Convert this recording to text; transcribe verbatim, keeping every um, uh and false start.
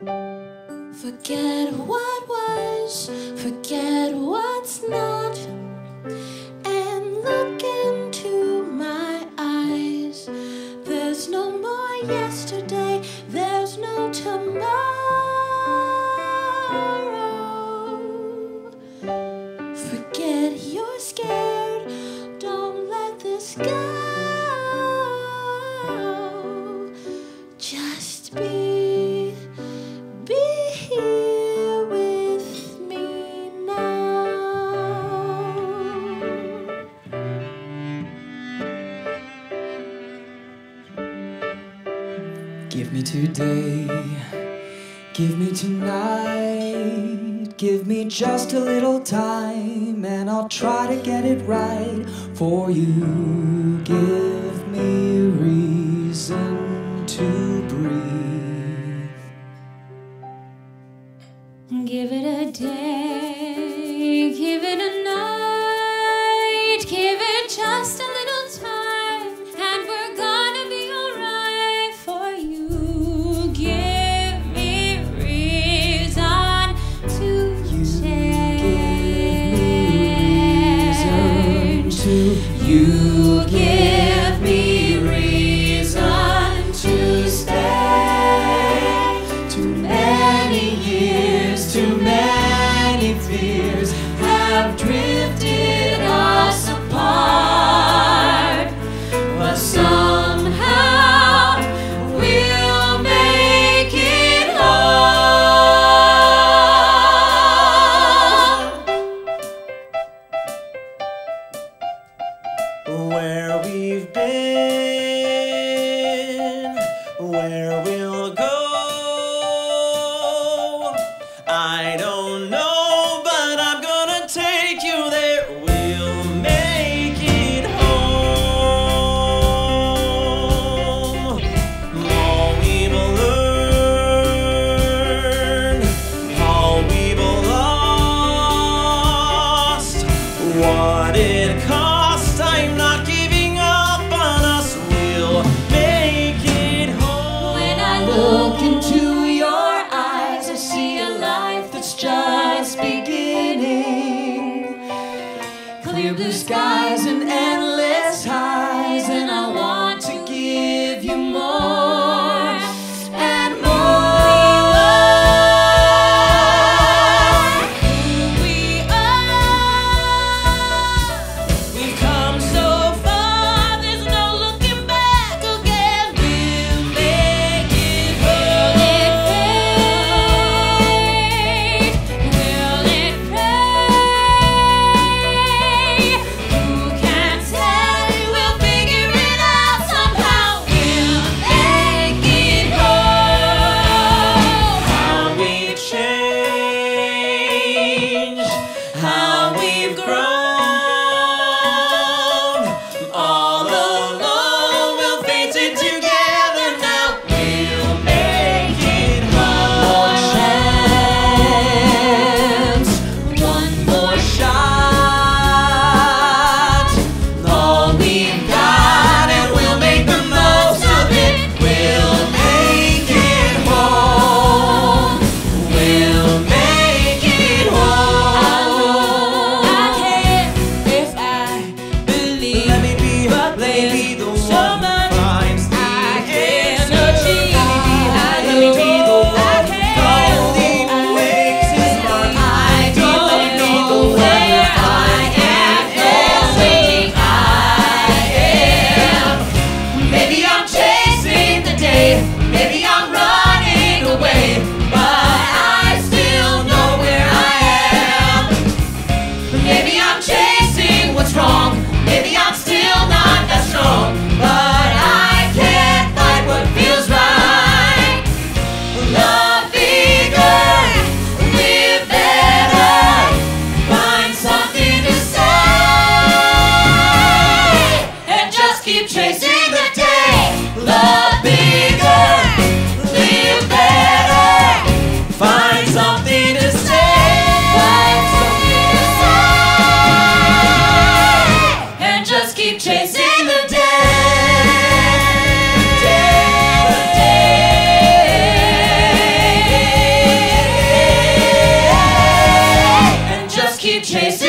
Forget what was, forget what's not, and look into my eyes. There's no more yesterday, there's no tomorrow. Forget you're scared, don't let this go. Just be. Give me today, give me tonight, give me just a little time, and I'll try to get it right for you. Give me reason to breathe. Give it a day, give it a night, give it just a little time. You give me reason to stay. Too many years, too many fears have drifted us apart, but somehow we'll make it where we've been, where we'll go, I don't know, but I'm gonna take you there. We'll make it home. All we will learn, all we will lost, what it costs. I'm not giving up on us, we'll make it home. When I look chase